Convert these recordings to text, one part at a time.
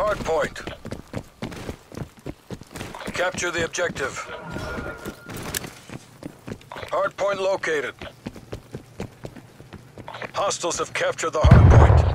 Hardpoint. Capture the objective. Hardpoint located. Hostiles have captured the hardpoint.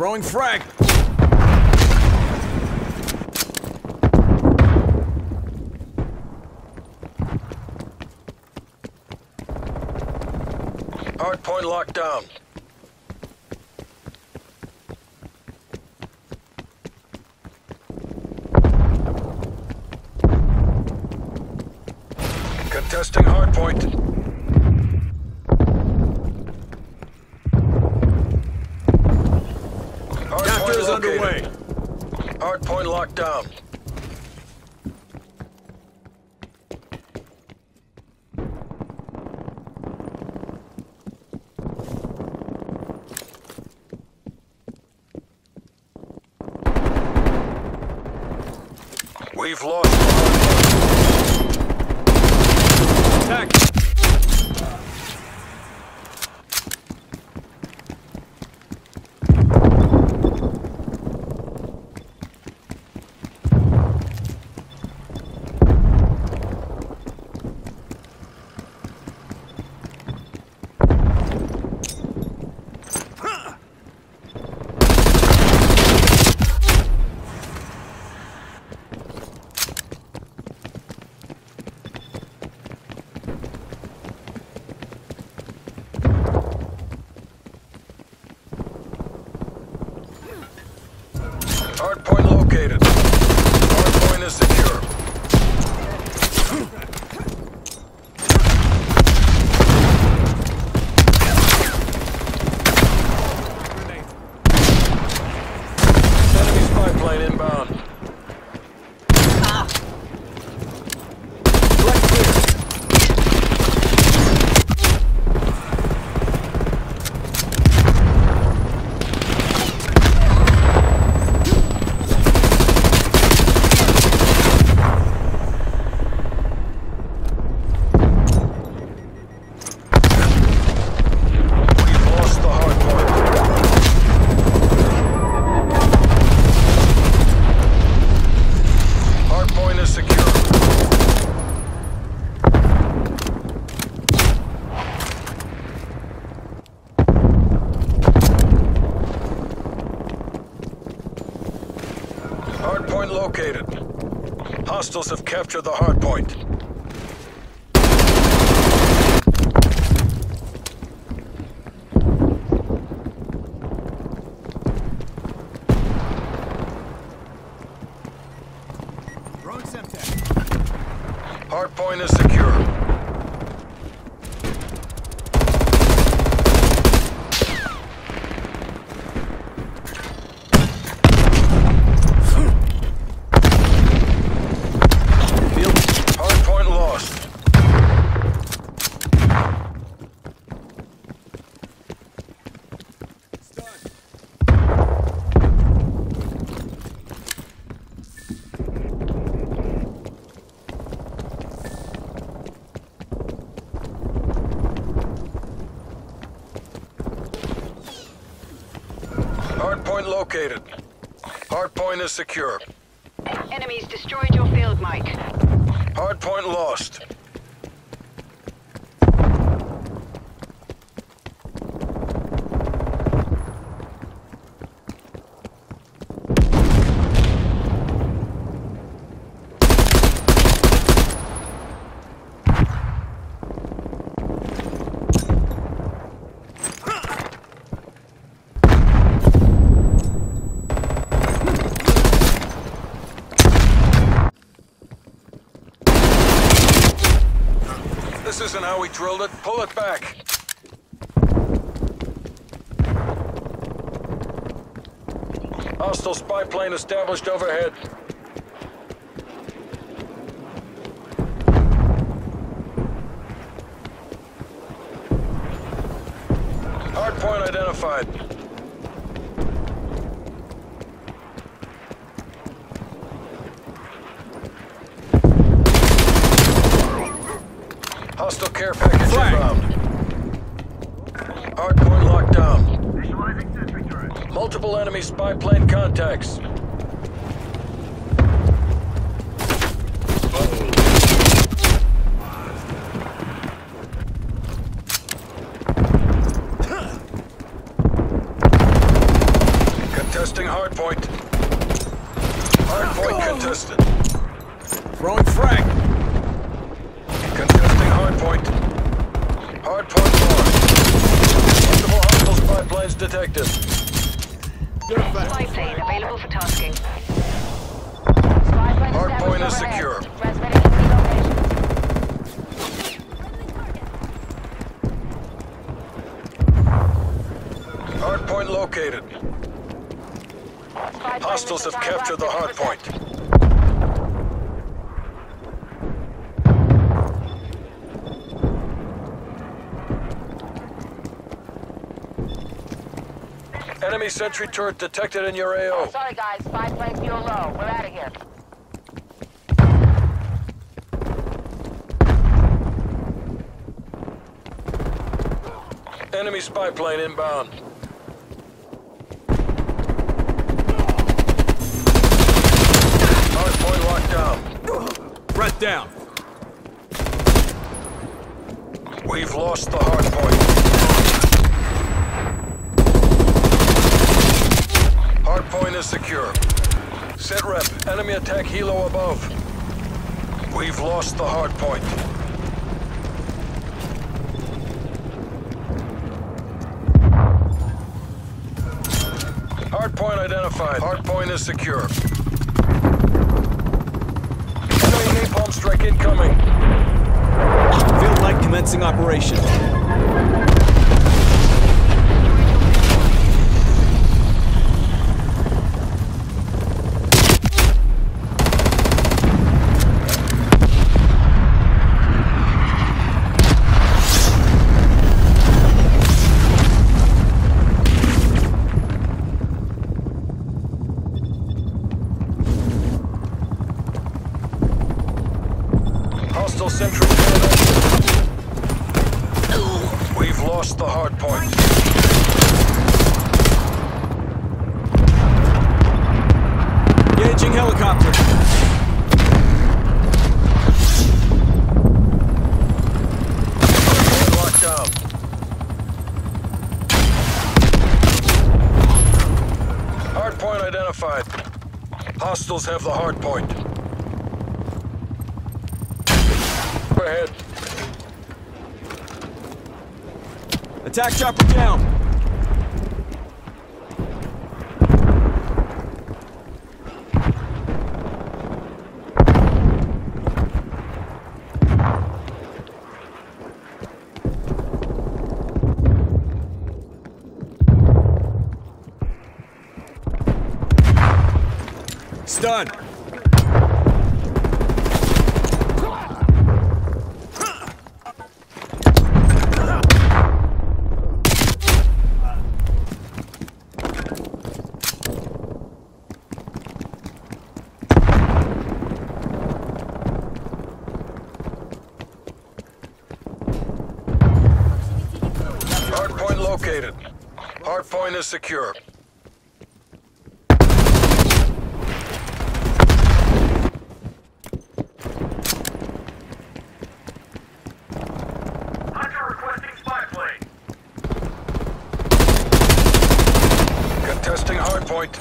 Throwing frag! Hardpoint locked down. Contesting hardpoint. Underway. Hardpoint locked down. We've lost. Attack. Hardpoint located. Hardpoint is secure. Enemy spy plane inbound. Hardpoint located. Hostiles have captured the hardpoint. Hardpoint is secure. Hardpoint located. Hardpoint is secure. Enemies destroyed your field, Mike. Hardpoint lost. This isn't how we drilled it. Pull it back. Hostile spy plane established overhead. identified. Hostile care package inbound. Hardpoint locked down. Multiple enemy spy plane contacts. Contesting hardpoint. Hardpoint contested. Throwing frag. Contesting hardpoint. Hardpoint lost. Multiple hostile spy planes detected. Spy plane available for tasking. Hardpoint is secure. Hardpoint located. Hostiles have captured the hard point. Enemy sentry turret detected in your AO. Oh, sorry guys, spy plane fuel low. We're out of here. Enemy spy plane inbound. Threat down. We've lost the hard point. Hard point is secure. Set rep. Enemy attack helo above. We've lost the hard point. Hard point identified. Hard point is secure. Napalm strike incoming. Field light commencing operation. Central Canada. We've lost the hard point. Engaging helicopter. Locked down. Hard point identified. Hostiles have the hard point. Ahead. Attack chopper down. Stunned. Located. Hardpoint is secure. Hunter requesting spy plane. Contesting hardpoint.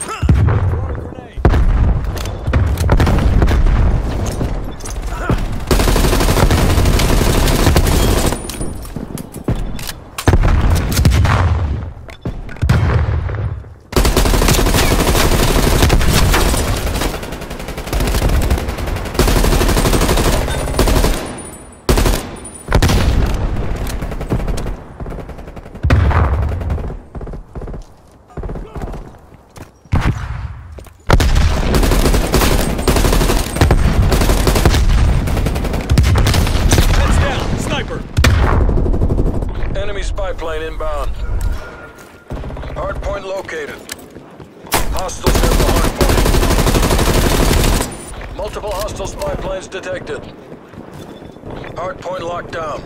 Plane inbound. located. Hostiles at the hardpoint. Multiple hostile spy planes detected. Hardpoint locked down.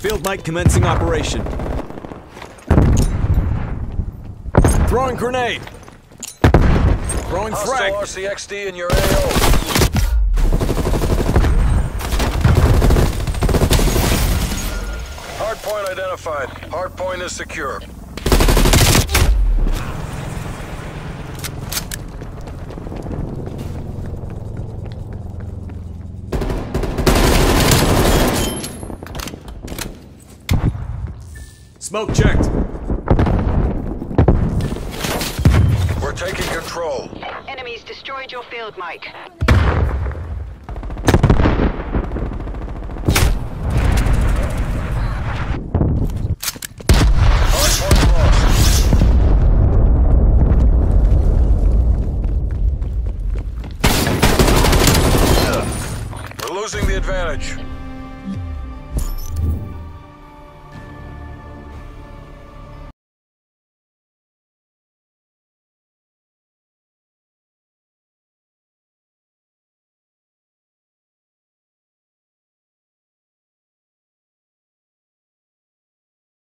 Field mic commencing operation. Throwing grenade. Throwing frag. Hostile RCXD in your AO. Hardpoint identified. Hardpoint is secure. Smoke checked. We're taking control. Enemies destroyed your field, Mike. We're losing the advantage.